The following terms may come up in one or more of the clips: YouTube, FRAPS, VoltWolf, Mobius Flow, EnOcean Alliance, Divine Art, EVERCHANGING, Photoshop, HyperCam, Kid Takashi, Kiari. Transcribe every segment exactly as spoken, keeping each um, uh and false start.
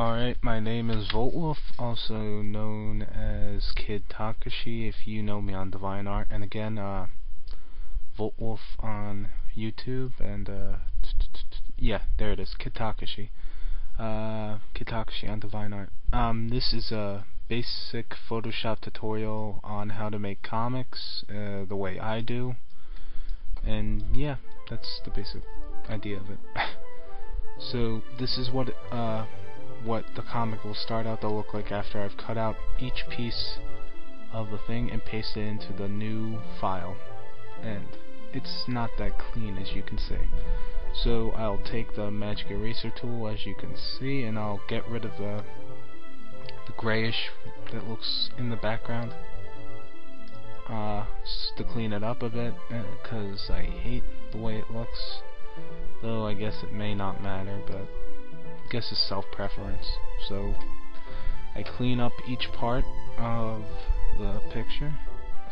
Alright, my name is VoltWolf, also known as Kid Takashi if you know me on Divine Art, and again, uh, VoltWolf on YouTube, and uh, yeah, there it is, Kid Takashi, uh, Kid Takashi on Divine Art. Um, this is a basic Photoshop tutorial on how to make comics, uh, the way I do, and yeah, that's the basic idea of it. So, this is what, uh, what the comic will start out to look like after I've cut out each piece of the thing and paste it into the new file, and it's not that clean as you can see. So I'll take the magic eraser tool as you can see and I'll get rid of the, the grayish that looks in the background uh, to clean it up a bit, because I hate the way it looks, though I guess it may not matter, but I guess it's self-preference. So I clean up each part of the picture,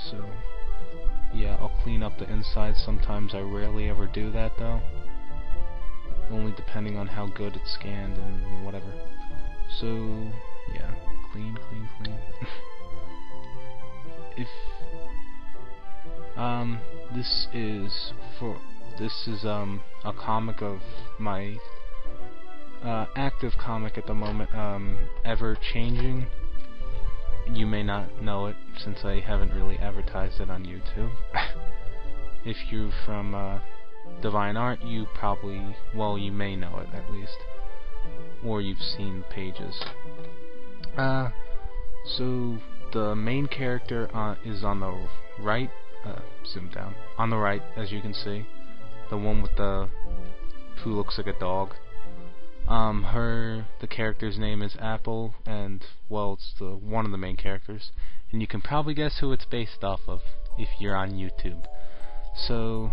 so yeah, I'll clean up the inside. Sometimes I rarely ever do that though, only depending on how good it's scanned and whatever. So yeah, clean, clean, clean. if um this is for this is um a comic of my Uh, active comic at the moment, um, Ever Changing. You may not know it since I haven't really advertised it on YouTube. If you're from uh, Divine Art, you probably, well, you may know it at least, or you've seen pages. Uh, so the main character uh, is on the right. Uh, zoom down. On the right, as you can see, the one with the who looks like a dog. Um, her, the character's name is Apple, and, well, it's the, one of the main characters, and you can probably guess who it's based off of if you're on YouTube. So,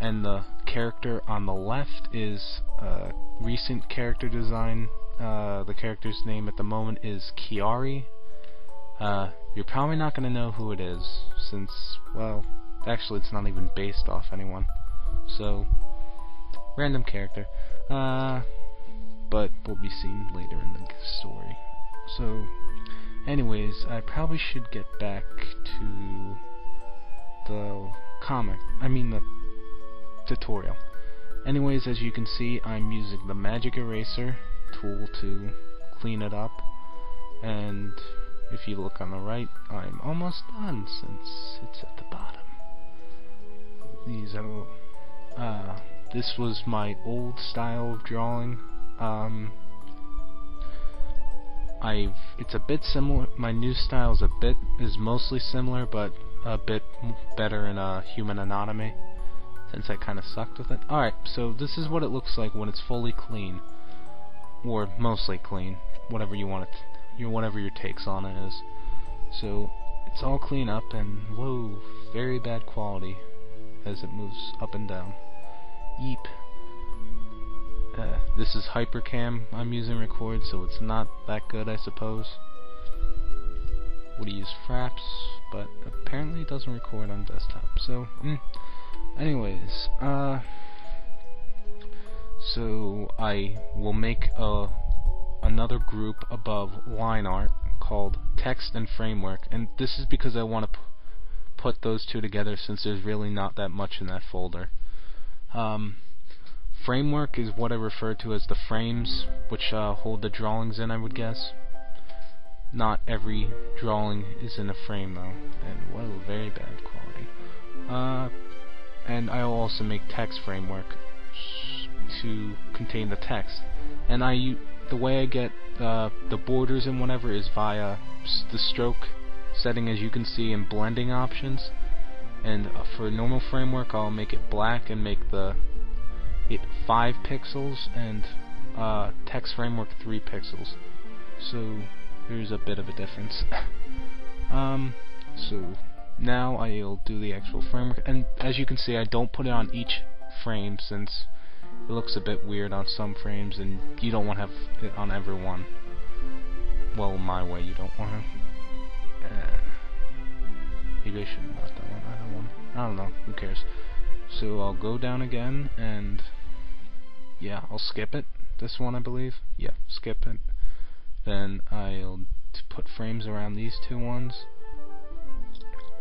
and the character on the left is uh, recent character design. Uh, the character's name at the moment is Kiari. Uh, you're probably not going to know who it is, since, well, actually it's not even based off anyone, so, random character. Uh... but will be seen later in the story. So, anyways, I probably should get back to the comic, I mean the tutorial. Anyways, as you can see, I'm using the magic eraser tool to clean it up, and if you look on the right, I'm almost done since it's at the bottom. These are, uh, this was my old style of drawing. Um, I've, it's a bit similar, my new style is a bit, is mostly similar, but a bit better in uh, human anatomy, since I kinda sucked with it. Alright, so this is what it looks like when it's fully clean, or mostly clean, whatever you want it, your, whatever your takes on it is. So, it's all clean up, and whoa, very bad quality, as it moves up and down. Yeep. Uh, this is HyperCam I'm using record, so it's not that good, I suppose. Would use FRAPS, but apparently it doesn't record on desktop, so, mm. Anyways, uh, so I will make a, another group above line art called text and framework, and this is because I want to p put those two together since there's really not that much in that folder. Um, Framework is what I refer to as the frames, which uh, hold the drawings in, I would guess. Not every drawing is in a frame, though, and whoa, very bad quality. Uh, and I will also make text framework to contain the text. And I, the way I get uh, the borders and whatever is via the stroke setting, as you can see, in blending options. And uh, for normal framework, I'll make it black and make the It five pixels and uh, text framework three pixels, so there's a bit of a difference. um, so now I'll do the actual framework, and as you can see, I don't put it on each frame since it looks a bit weird on some frames, and you don't want to have it on every one. Well, my way, you don't want to. Uh, maybe I shouldn't have done that one. I don't know. Who cares? So I'll go down again, and yeah, I'll skip it. This one, I believe. Yeah, skip it. then I'll put frames around these two ones.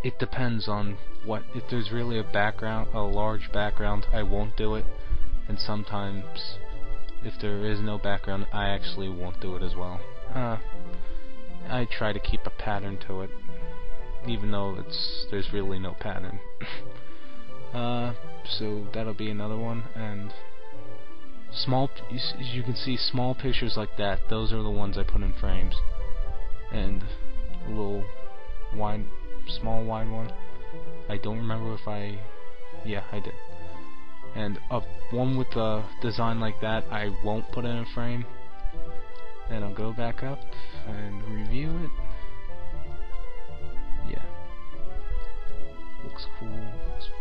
It depends on what, if there's really a background, a large background, I won't do it, and sometimes if there is no background, I actually won't do it as well. Uh, I try to keep a pattern to it, even though it's there's really no pattern. uh, so that'll be another one, and small, you, you can see small pictures like that, those are the ones I put in frames, and a little wide, small wide one, I don't remember if I, yeah I did, and up one with a design like that I won't put it in a frame, and I'll go back up and review it. Yeah, looks cool,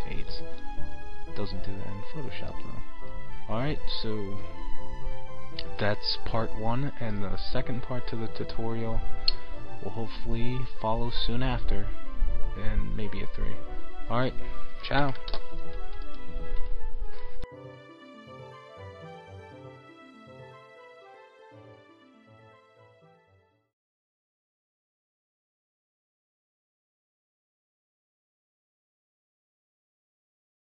fades, doesn't do that in Photoshop though. Alright, so that's part one, and the second part to the tutorial will hopefully follow soon after, and maybe a three. Alright, ciao!